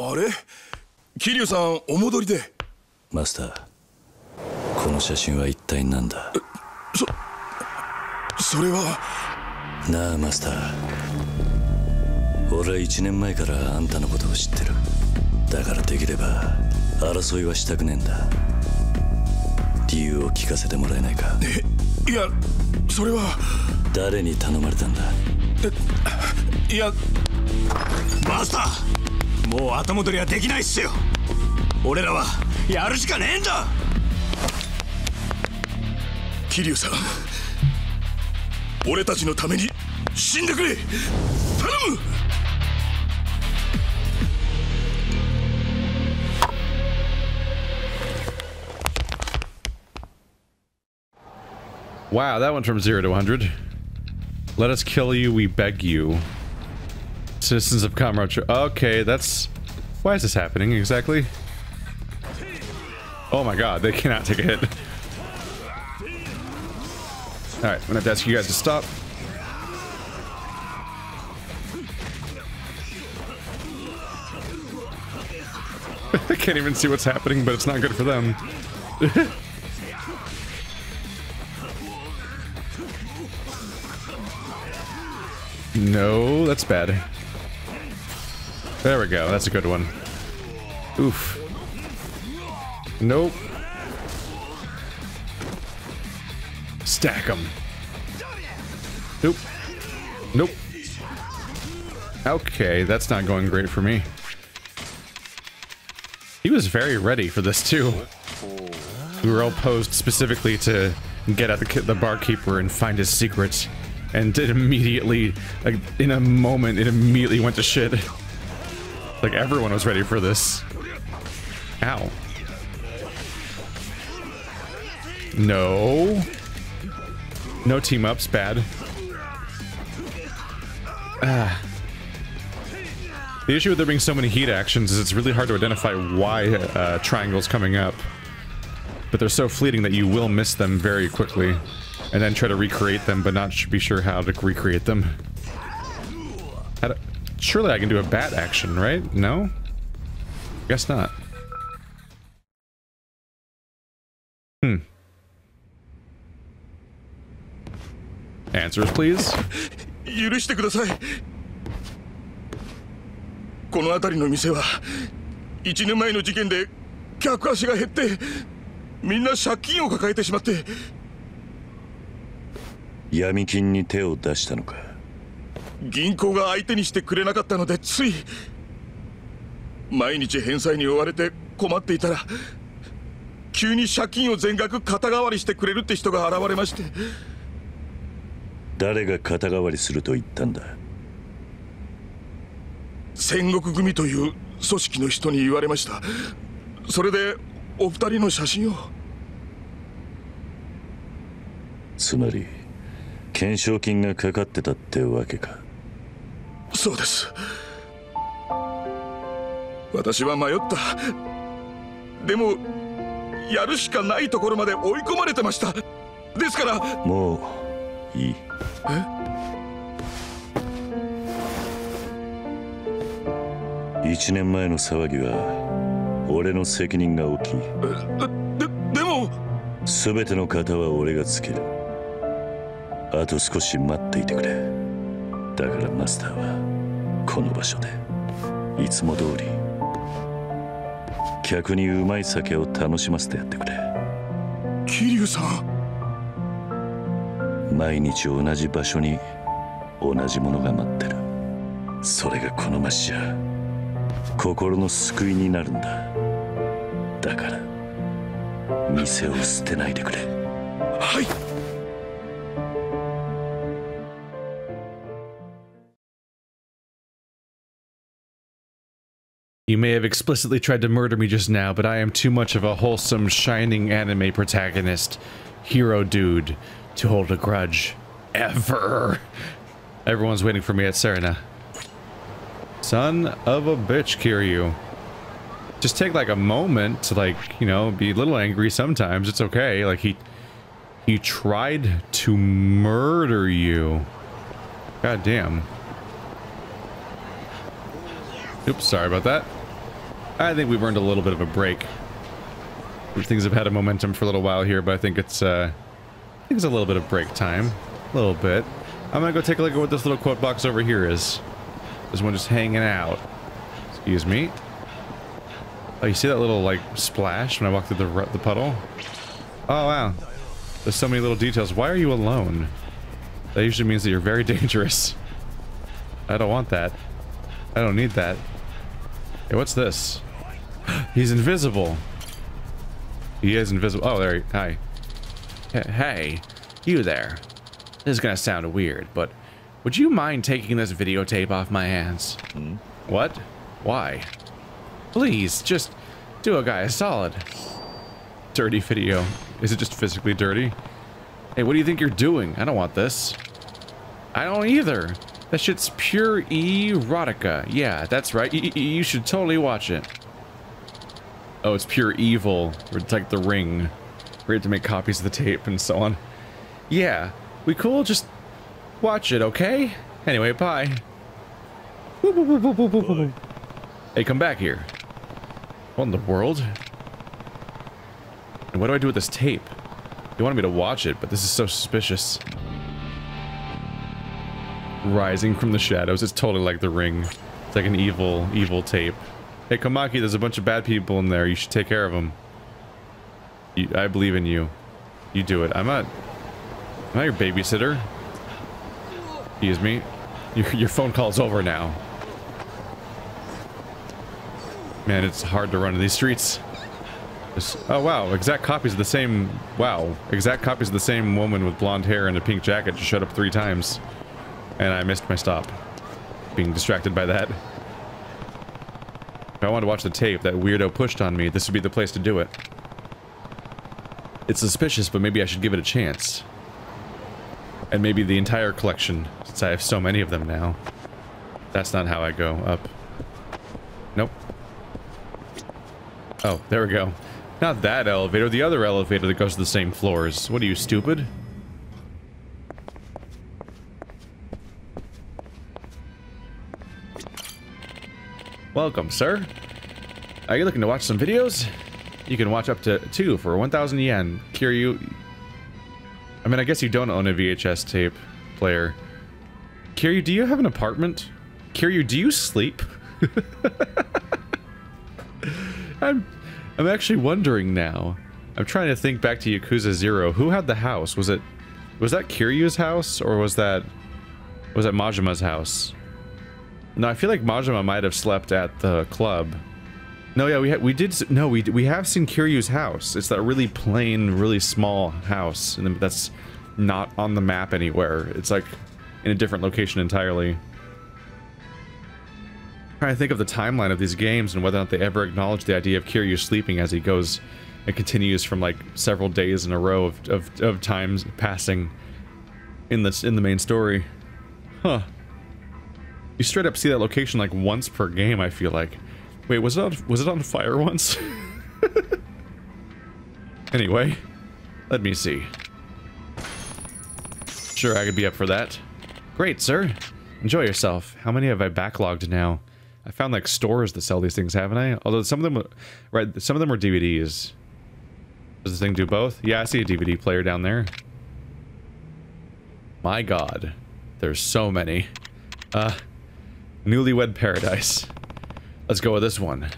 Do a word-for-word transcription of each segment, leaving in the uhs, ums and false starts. あれ?桐生さん、お戻りで。マスター、この写真は一体何だ?そ、それは。なあ、マスター。俺は一年前からあんたのことを知ってる。だからできれば争いはしたくねえんだ。理由を聞かせてもらえないか。え、いや、それは。誰に頼まれたんだ?え、いや。マスター、もう後戻りはできないっすよ。俺らはやるしかねえんだ。桐生さん、俺たちのために死んでくれ。頼む。Wow, that went from zero to one hundred. Let us kill you, we beg you. Citizens of Kamurocho. Okay, that's... Why is this happening, exactly? Oh my god, they cannot take a hit. Alright, I'm gonna have to ask you guys to stop. I can't even see what's happening, but it's not good for them. No, that's bad. There we go. That's a good one. Oof. Nope. Stack them. Nope. Nope. Okay, that's not going great for me. He was very ready for this too. We were all posed specifically to get at the, the barkeeper and find his secrets. And it immediately, like, in a moment, it immediately went to shit. Like, everyone was ready for this. Ow. No. No team-ups, bad. Ah. The issue with there being so many heat actions is it's really hard to identify why uh, triangle's coming up. But they're so fleeting that you will miss them very quickly. And then try to recreate them, but not be sure how to recreate them. How to, surely I can do a bat action, right? No? Guess not. Hmm. Answers, please. 許してください。この辺りの店は一年前の事件で客足が減って、みんな借金を抱えてしまって。闇金に手を出したのか。銀行が相手にしてくれなかったのでつい毎日返済に追われて困っていたら急に借金を全額肩代わりしてくれるって人が現れまして。誰が肩代わりすると言ったんだ。戦国組という組織の人に言われました。それでお二人の写真を。つまり懸賞金がかかってたってわけか。そうです。私は迷った。でもやるしかないところまで追い込まれてました。ですからもういい。えいちねんまえの騒ぎは俺の責任が大きい。で、でも全ての型は俺がつける。あと少し待っていてくれ。だからマスターはこの場所でいつも通り客にうまい酒を楽しませてやってくれ。桐生さん、毎日同じ場所に同じものが待ってる。それがこの町じゃ心の救いになるんだ。だから店を捨てないでくれ。はい。You may have explicitly tried to murder me just now, but I am too much of a wholesome, shining anime protagonist, hero dude, to hold a grudge. Ever. Everyone's waiting for me at Serena. Son of a bitch, Kiryu. Just take like a moment to like, you know, be a little angry sometimes. It's okay. Like he, he tried to murder you. God damn. Oops, sorry about that. I think we've earned a little bit of a break. Things have had a momentum for a little while here, but I think it's uh, I think it's a little bit of break time. A little bit. I'm gonna go take a look at what this little quote box over here is. This one just hanging out. Excuse me. Oh, you see that little like splash when I walk through the the puddle? Oh wow. There's so many little details. Why are you alone? That usually means that you're very dangerous. I don't want that. I don't need that. Hey, what's this? He's invisible. He is invisible. Oh, there he... Hi. Hey, you there. This is gonna sound weird, but... would you mind taking this videotape off my hands? Hmm? What? Why? Please, just do a guy a solid. Dirty video. Is it just physically dirty? Hey, what do you think you're doing? I don't want this. I don't either. That shit's pure erotica. Yeah, that's right. Y you should totally watch it. Oh, it's pure evil. It's like The Ring. We have to make copies of the tape and so on. Yeah, we cool? Just watch it, okay? Anyway, bye. Boop, boop, boop, boop, boop, boop. Hey, come back here. What in the world? And what do I do with this tape? They wanted me to watch it, but this is so suspicious. Rising from the shadows. It's totally like The Ring. It's like an evil, evil tape. Hey, Komaki, there's a bunch of bad people in there. You should take care of them. You, I believe in you. You do it. I'm not... I'm not your babysitter. Excuse me. Your, your phone call's over now. Man, it's hard to run in these streets. It's, oh, wow. Exact copies of the same... Wow. Exact copies of the same woman with blonde hair and a pink jacket just showed up three times. And I missed my stop. Being distracted by that. If I wanted to watch the tape that weirdo pushed on me, this would be the place to do it. It's suspicious, but maybe I should give it a chance. And maybe the entire collection, since I have so many of them now. That's not how I go up. Nope. Oh, there we go. Not that elevator, the other elevator that goes to the same floors. What are you, stupid? Welcome, sir. Are you looking to watch some videos? You can watch up to two for one thousand yen. Kiryu... I mean, I guess you don't own a V H S tape player. Kiryu, do you have an apartment? Kiryu, do you sleep? I'm... I'm actually wondering now. I'm trying to think back to Yakuza Zero. Who had the house? Was it... Was that Kiryu's house? Or was that... Was that Majima's house? No, I feel like Majima might have slept at the club. No, yeah, we ha we did. No, we we have seen Kiryu's house. It's that really plain, really small house, and that's not on the map anywhere. It's like in a different location entirely. I'm trying to think of the timeline of these games and whether or not they ever acknowledge the idea of Kiryu sleeping as he goes and continues from like several days in a row of of, of times passing in this in the main story. Huh. You straight up see that location like once per game, I feel like. Wait, was it on, was it on fire once? Anyway, let me see. Sure, I could be up for that. Great, sir. Enjoy yourself. How many have I backlogged now? I found like stores that sell these things, haven't I? Although some of them, right, some of them are D V Ds. Does the thing do both? Yeah, I see a D V D player down there. My God, there's so many. Uh... Newlywed Paradise. Let's go with this one.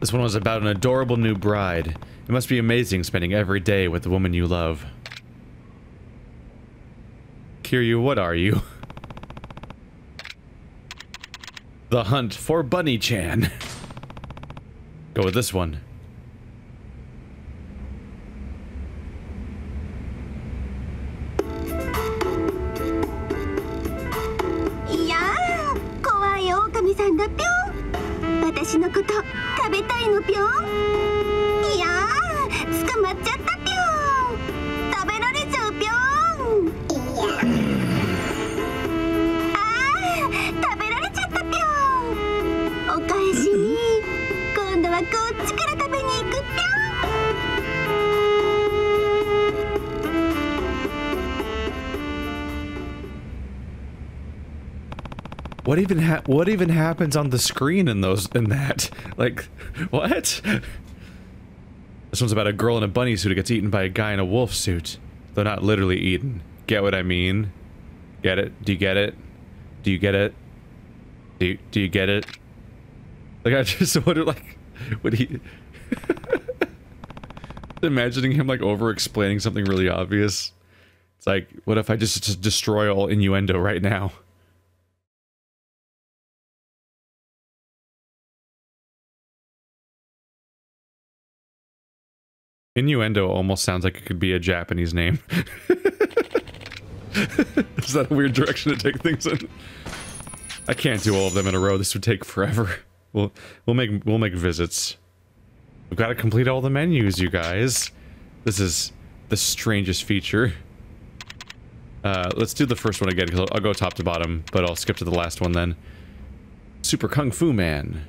This one was about an adorable new bride. It must be amazing spending every day with the woman you love. Kiryu, what are you? The Hunt for Bunny-chan. Go with this one. みさんだぴょん。私のこと食べたいのぴょん。いやー、捕まっちゃったぴょん。食べられちゃうぴょん。あー、食べられちゃったぴょん。お返しに今度はこっちから食べに行くぴょん。What even ha what even happens on the screen in those in that? Like, what? This one's about a girl in a bunny suit who gets eaten by a guy in a wolf suit. Though not literally eaten. Get what I mean? Get it? Do you get it? Do you get it? Do you, do you get it? Like, I just wonder, like, would he? Imagining him like over explaining something really obvious. It's like, what if I just, just destroy all innuendo right now? Innuendo almost sounds like it could be a Japanese name. Is that a weird direction to take things in? I can't do all of them in a row. This would take forever. We'll we'll make we'll make visits. We've got to complete all the menus, you guys. This is the strangest feature. Uh, let's do the first one again because I'll, I'll go top to bottom, but I'll skip to the last one then. Super Kung Fu Man.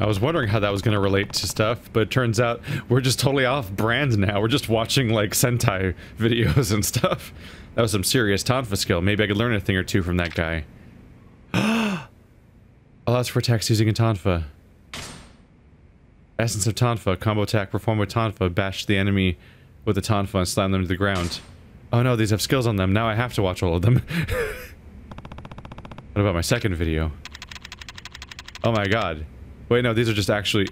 I was wondering how that was going to relate to stuff, but it turns out we're just totally off brand now. We're just watching, like, Sentai videos and stuff. That was some serious Tanfa skill. Maybe I could learn a thing or two from that guy. Allows for attacks using a Tanfa. Essence of Tanfa. Combo attack. Perform with Tanfa. Bash the enemy with a Tanfa and slam them to the ground. Oh no, these have skills on them. Now I have to watch all of them. What about my second video? Oh my god. Wait, no, these are just actually...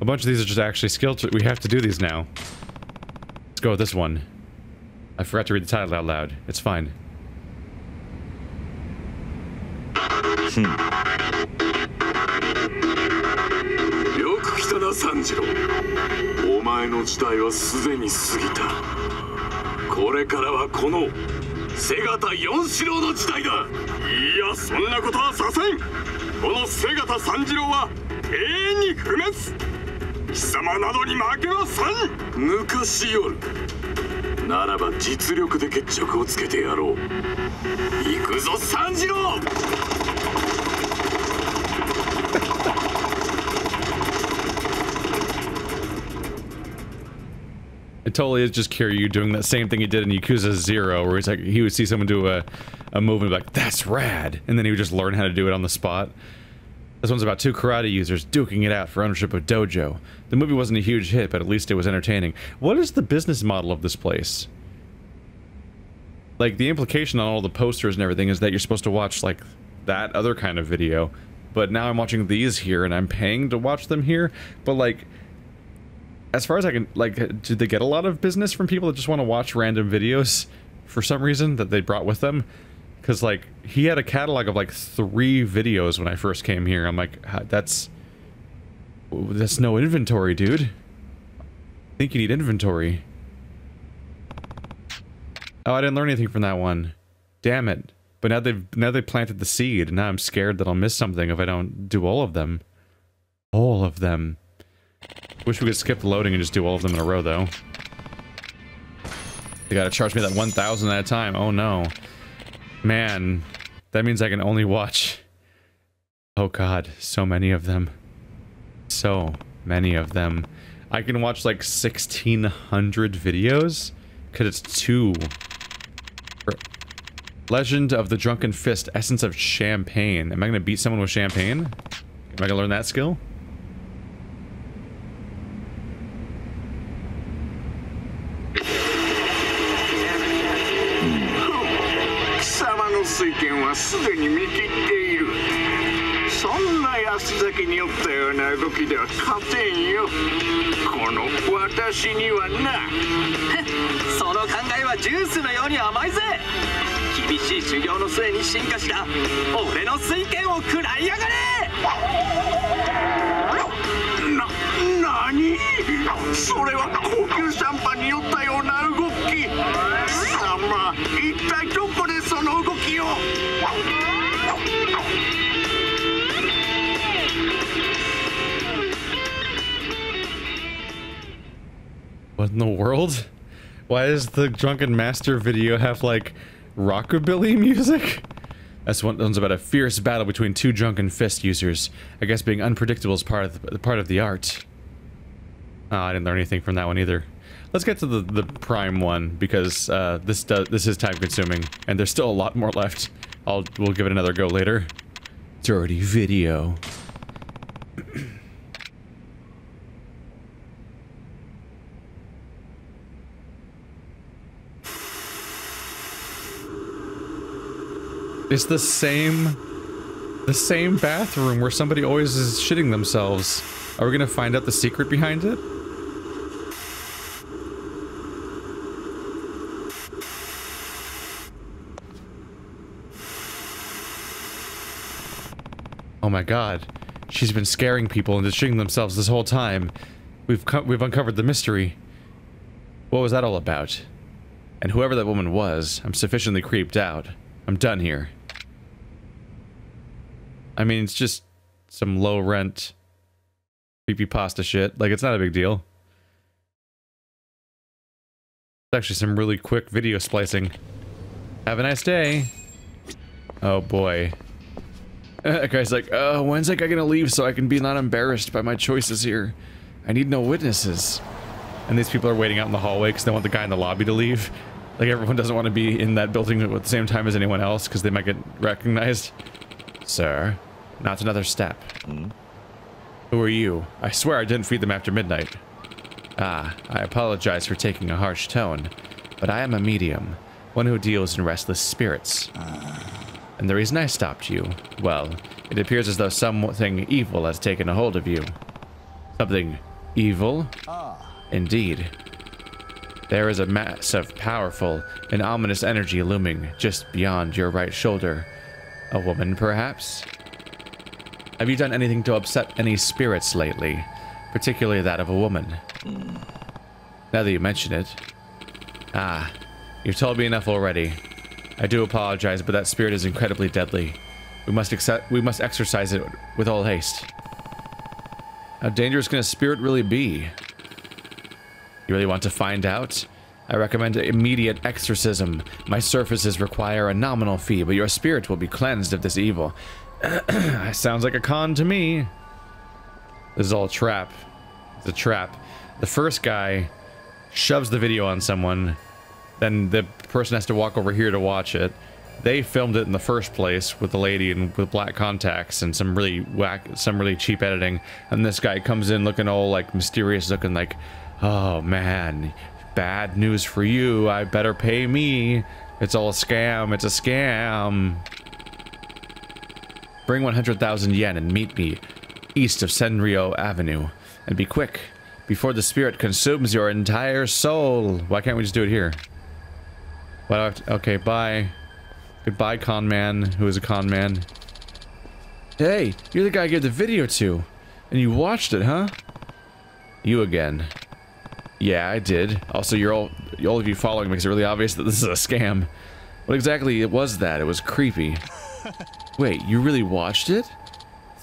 A bunch of these are just actually skill trees. We have to do these now. Let's go with this one. I forgot to read the title out loud. It's fine. Hmm. Yukikida Sanjiro. Omae no jidai wa suzeni sugita. Kore kara wa kono Segata Yonshiro no jidai da. Iya, sonna koto wa sasen. Kono Segata Sanjiro wa 不滅貴様などに負けはせん昔よりならば実力で決着をつけてやろう行くぞ三次郎It totally is just Kiryu doing that same thing he did in Yakuza Zero, where he's like, he would see someone do a, a move and be like, that's rad, and then he would just learn how to do it on the spot. This one's about two karate users duking it out for ownership of dojo. The movie wasn't a huge hit, but at least it was entertaining. What is the business model of this place? Like, the implication on all the posters and everything is that you're supposed to watch, like, that other kind of video. But now I'm watching these here, and I'm paying to watch them here. But, like, as far as I can, like, did they get a lot of business from people that just want to watch random videos for some reason that they brought with them? Because, like, he had a catalog of, like, three videos when I first came here. I'm like, that's... That's no inventory, dude. I think you need inventory. Oh, I didn't learn anything from that one. Damn it. But now they've now they planted the seed, and now I'm scared that I'll miss something if I don't do all of them. All of them. Wish we could skip the loading and just do all of them in a row, though. They gotta charge me that one thousand at a time. Oh, no. Man, that means I can only watch... Oh god, so many of them. So many of them. I can watch like sixteen hundred videos? Cause it's two. Legend of the Drunken Fist, Essence of Champagne. Am I gonna beat someone with champagne? Am I gonna learn that skill? はすでに見切っている。そんな安崎によったような動きでは勝てんよ。この私にはな。その考えはジュースのように甘いぜ。厳しい修行の末に進化した俺の水拳を食らいやがれ。な、なに？それは高級シャンパンによったような動き。貴様、一体どこでその動きを？What in the world? Why does the Drunken Master video have, like, rockabilly music? That's one one's about a fierce battle between two drunken fist users. I guess being unpredictable is part of the, part of the art. Oh, I didn't learn anything from that one either. Let's get to the, the prime one, because uh, this does this is time-consuming, and there's still a lot more left. I'll we'll give it another go later. Dirty video. It's the same, the same bathroom where somebody always is shitting themselves. Are we gonna find out the secret behind it? Oh my god, she's been scaring people into shitting themselves this whole time. We've co we've uncovered the mystery. What was that all about? And whoever that woman was, I'm sufficiently creeped out. I'm done here. I mean, it's just some low rent creepypasta shit. Like, it's not a big deal. It's actually some really quick video splicing. Have a nice day. Oh boy. That guy's like, oh, when's that guy gonna leave so I can be not embarrassed by my choices here? I need no witnesses. And these people are waiting out in the hallway because they want the guy in the lobby to leave. Like, everyone doesn't want to be in that building at the same time as anyone else, because they might get recognized. Sir, not another step. Mm. Who are you? I swear I didn't feed them after midnight. Ah, I apologize for taking a harsh tone, but I am a medium, one who deals in restless spirits. And the reason I stopped you, well, it appears as though something evil has taken a hold of you. Something evil? Indeed. There is a mass of powerful and ominous energy looming just beyond your right shoulder. A woman, perhaps? Have you done anything to upset any spirits lately, particularly that of a woman? Now that you mention it. Ah, you've told me enough already. I do apologize, but that spirit is incredibly deadly. We must accept, we must exorcise it with all haste. How dangerous can a spirit really be? You really want to find out? I recommend immediate exorcism. My services require a nominal fee, but your spirit will be cleansed of this evil. Sounds like a con to me. This is all a trap. It's a trap. The first guy shoves the video on someone, then the person has to walk over here to watch it. They filmed it in the first place with the lady and with black contacts and some really whack, some really cheap editing. And this guy comes in looking all like mysterious, looking like, oh man, bad news for you. I better pay me. It's all a scam. It's a scam. Bring one hundred thousand yen and meet me east of Senrio Avenue. And be quick before the spirit consumes your entire soul. Why can't we just do it here? Why do I have to, okay, bye. Goodbye, con man, who is a con man. Hey, you're the guy I gave the video to. And you watched it, huh? You again. Yeah, I did. Also, you're all, all of you following makes it really obvious that this is a scam. What exactly it was that? It was creepy. Wait, you really watched it?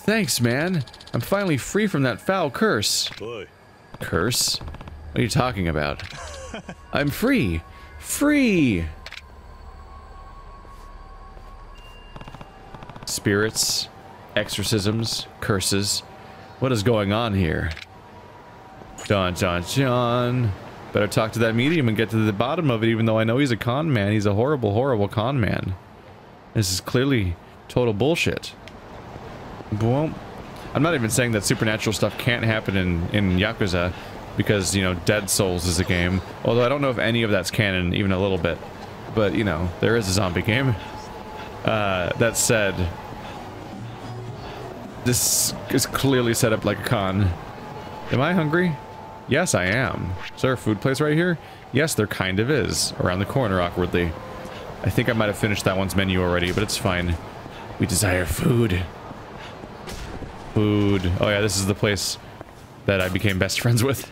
Thanks, man. I'm finally free from that foul curse. Boy. Curse? What are you talking about? I'm free. Free! Spirits, exorcisms, curses. What is going on here? Dun, dun, dun. Better talk to that medium and get to the bottom of it, even though I know he's a con man. He's a horrible, horrible con man. This is clearly total bullshit. Boom. I'm not even saying that supernatural stuff can't happen in, in Yakuza, because, you know, Dead Souls is a game. Although I don't know if any of that's canon, even a little bit. But, you know, there is a zombie game. uh, that said, this is clearly set up like a con. Am I hungry? Yes, I am. Is there a food place right here? Yes, there kind of is. Around the corner, awkwardly. I think I might have finished that one's menu already, but it's fine. We desire food. Food. Oh yeah, this is the place that I became best friends with.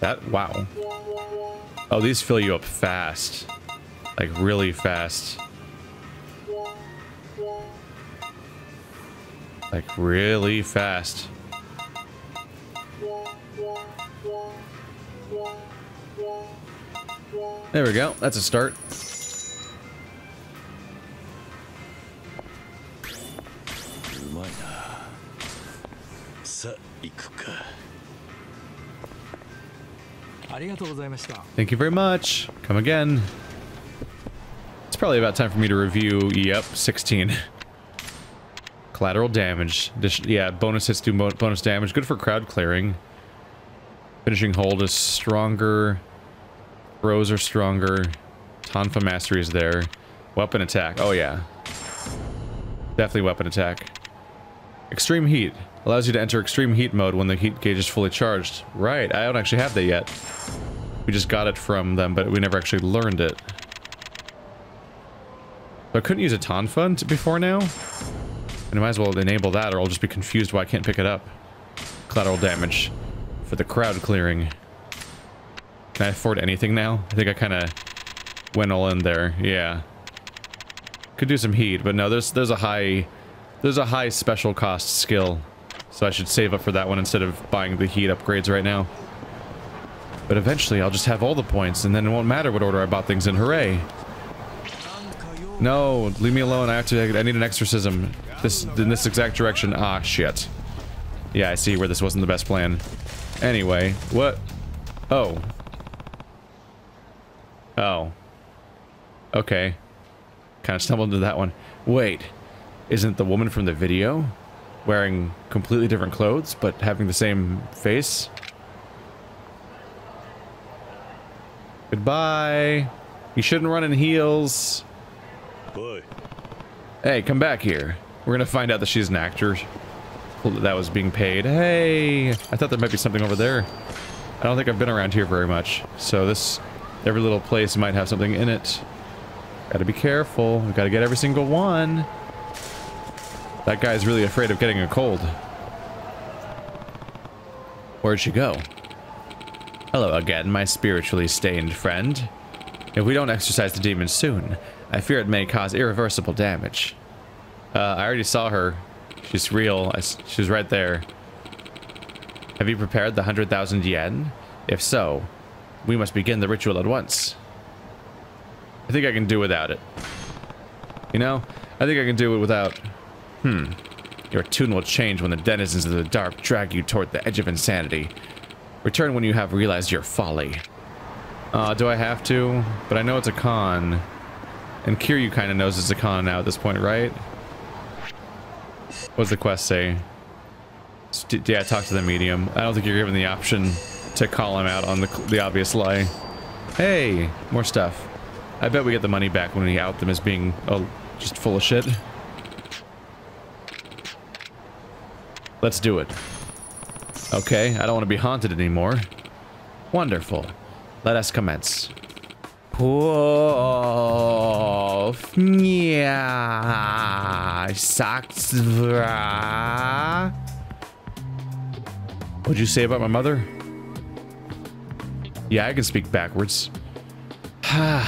That, wow. Oh, these fill you up fast. Like, really fast. Like, really fast. There we go. That's a start. Thank you very much. Come again. It's probably about time for me to review. Yep, sixteen. Collateral damage. This, yeah, bonus hits do bonus damage. Good for crowd clearing. Finishing hold is stronger. Throws are stronger. Tonfa mastery is there. Weapon attack. Oh yeah. Definitely weapon attack. Extreme heat. Allows you to enter extreme heat mode when the heat gauge is fully charged. Right, I don't actually have that yet. We just got it from them, but we never actually learned it. So I couldn't use a Tonfa before now. And I might as well enable that, or I'll just be confused why I can't pick it up. Collateral damage. For the crowd clearing. Can I afford anything now? I think I kind of went all in there. Yeah. Could do some heat, but no, there's there's a high there's a high special cost skill. So I should save up for that one instead of buying the heat upgrades right now. But eventually I'll just have all the points and then it won't matter what order I bought things in. Hooray. No, leave me alone. I have to I need an exorcism. This in this exact direction. Ah, shit. Yeah, I see where this wasn't the best plan. Anyway, what? Oh. Oh. Okay. Kind of stumbled into that one. Wait. Isn't the woman from the video wearing completely different clothes, but having the same face? Goodbye. You shouldn't run in heels. Boy. Hey, come back here. We're gonna find out that she's an actor. That was being paid. Hey! I thought there might be something over there. I don't think I've been around here very much. So this... every little place might have something in it. Gotta be careful. We've gotta get every single one. That guy's really afraid of getting a cold. Where'd she go? Hello again, my spiritually stained friend. If we don't exorcise the demon soon, I fear it may cause irreversible damage. Uh, I already saw her. She's real. I, she's right there. Have you prepared the one hundred thousand yen? If so, we must begin the ritual at once. I think I can do without it. You know, I think I can do it without... Hmm. Your tune will change when the denizens of the dark drag you toward the edge of insanity. Return when you have realized your folly. Uh, do I have to? But I know it's a con. And Kiryu kind of knows it's a con now at this point, right? What does the quest say? Yeah, talk to the medium. I don't think you're given the option to call him out on the, the obvious lie. Hey, more stuff. I bet we get the money back when we out them as being, oh, just full of shit. Let's do it. Okay, I don't want to be haunted anymore. Wonderful. Let us commence. Poof, yeah, sagt's wahr. What'd you say about my mother? Yeah, I can speak backwards. Hmm.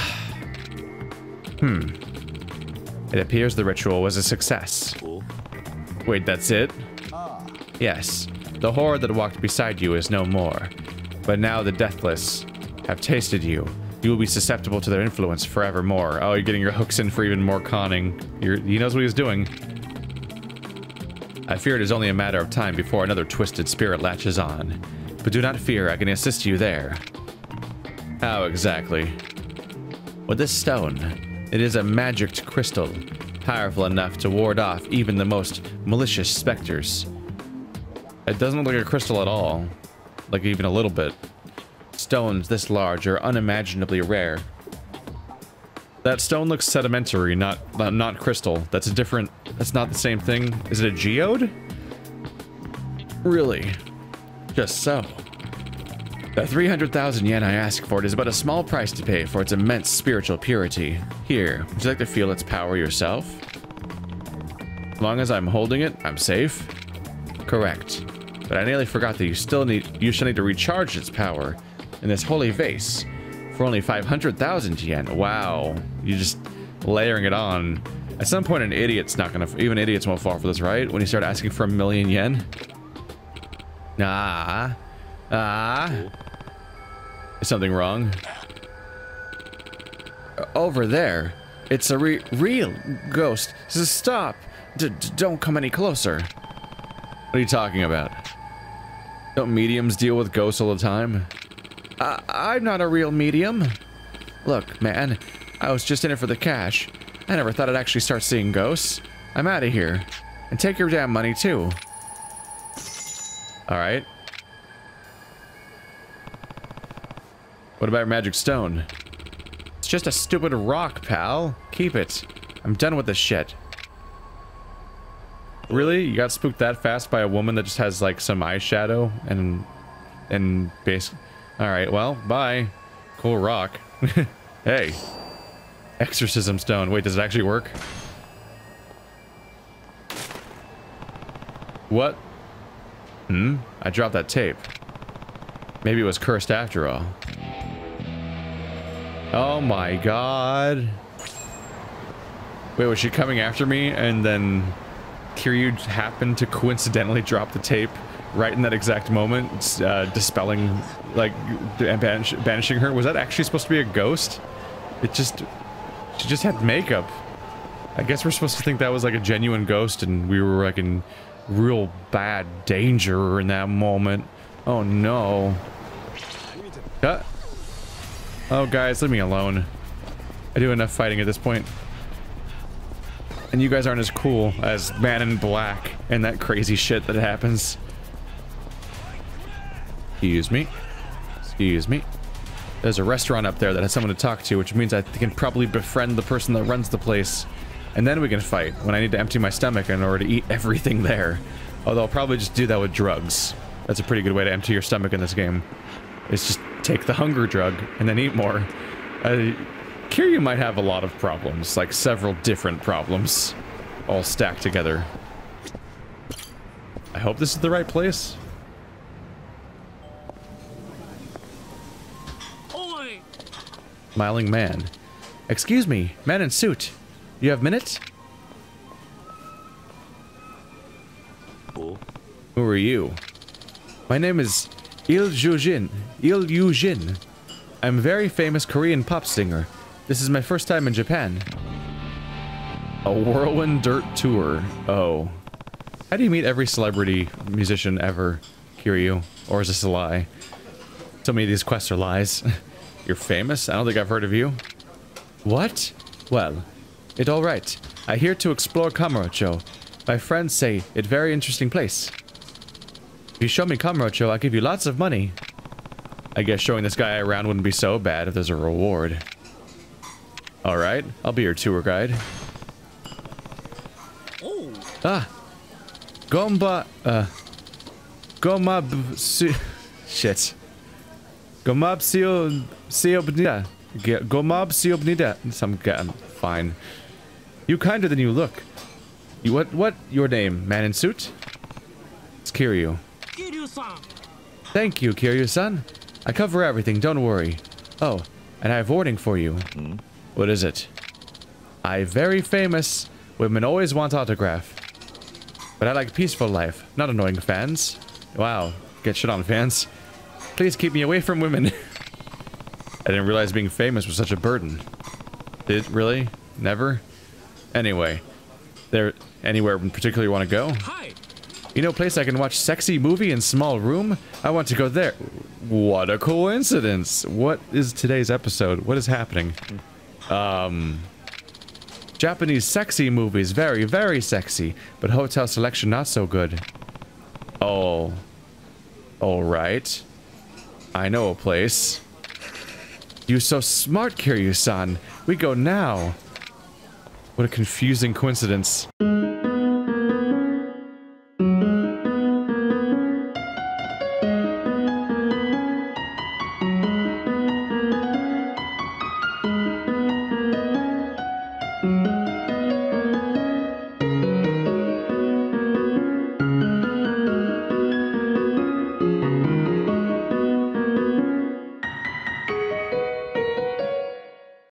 It appears the ritual was a success. Wait, that's it? Yes. The horror that walked beside you is no more. But now the deathless have tasted you. You will be susceptible to their influence forevermore. Oh, you're getting your hooks in for even more conning. You're, he knows what he's doing. I fear it is only a matter of time before another twisted spirit latches on. But do not fear, I can assist you there. How exactly? With this stone, it is a magicked crystal, powerful enough to ward off even the most malicious specters. It doesn't look like a crystal at all, like even a little bit. Stones this large are unimaginably rare. That stone looks sedimentary, not uh, not crystal. That's a different... That's not the same thing. Is it a geode? Really? Just so. The three hundred thousand yen I ask for it is but a small price to pay for its immense spiritual purity. Here, would you like to feel its power yourself? As long as I'm holding it, I'm safe. Correct. But I nearly forgot that you still need... You shall need to recharge its power in this holy vase for only five hundred thousand yen. Wow. You're just layering it on. At some point, an idiot's not gonna... Even idiots won't fall for this, right? When you start asking for a million yen? Nah. Ah. Uh, is something wrong? Over there. It's a re real ghost. Stop. D d don't come any closer. What are you talking about? Don't mediums deal with ghosts all the time? I I'm not a real medium. Look, man. I was just in it for the cash. I never thought I'd actually start seeing ghosts. I'm out of here. And take your damn money, too. Alright. What about your magic stone? It's just a stupid rock, pal. Keep it. I'm done with this shit. Really? You got spooked that fast by a woman that just has, like, some eyeshadow and... and basically... Alright, well, bye. Cool rock. Hey. Exorcism stone. Wait, does it actually work? What? Hmm? I dropped that tape. Maybe it was cursed after all. Oh my god. Wait, was she coming after me? And then Kiryu happened to coincidentally drop the tape right in that exact moment, uh, dispelling, like, banish banishing her. Was that actually supposed to be a ghost? It just... She just had makeup. I guess we're supposed to think that was like a genuine ghost and we were like in real bad danger in that moment. Oh no. Uh, oh guys, leave me alone. I do enough fighting at this point. And you guys aren't as cool as Man in Black and that crazy shit that happens. Excuse me. Excuse me. There's a restaurant up there that has someone to talk to, which means I can probably befriend the person that runs the place. And then we can fight, when I need to empty my stomach in order to eat everything there. Although I'll probably just do that with drugs. That's a pretty good way to empty your stomach in this game. Is just take the hunger drug, and then eat more. Uh, Kiryu might have a lot of problems, like several different problems. All stacked together. I hope this is the right place. Oi. Smiling man. Excuse me, man in suit. You have minutes? Cool. Who are you? My name is Il Jujin. Il Yu Jin. I'm a very famous Korean pop singer. This is my first time in Japan. A whirlwind dirt tour. Oh. How do you meet every celebrity musician ever, Kiryu? Or is this a lie? So many of these quests are lies. You're famous? I don't think I've heard of you. What? Well... It's all right. I'm here to explore Kamurocho. My friends say it's a very interesting place. If you show me Kamurocho, I'll give you lots of money. I guess showing this guy around wouldn't be so bad if there's a reward. All right, I'll be your tour guide. Oh. Ah, Gomba, uh, Gomab, shit, Gomab Sio Siobnida, Gomab Siobnida. Some guy. Fine. You kinder than you look. You what? What? Your name? Man in suit? It's Kiryu. Kiryu-san. Thank you, Kiryu-san. I cover everything. Don't worry. Oh, and I have warning for you. Hmm? What is it? I'm very famous. Women always want autograph. But I like peaceful life, not annoying fans. Wow, get shit on fans. Please keep me away from women. I didn't realize being famous was such a burden. Did really? Never? Anyway, there anywhere in particular you want to go? Hi. You know, place I can watch sexy movie in small room? I want to go there. What a coincidence. What is today's episode? What is happening? Um Japanese sexy movies, very, very sexy, but hotel selection not so good. Oh. All right. I know a place. You so smart, Kiryu-san. We go now. What a confusing coincidence.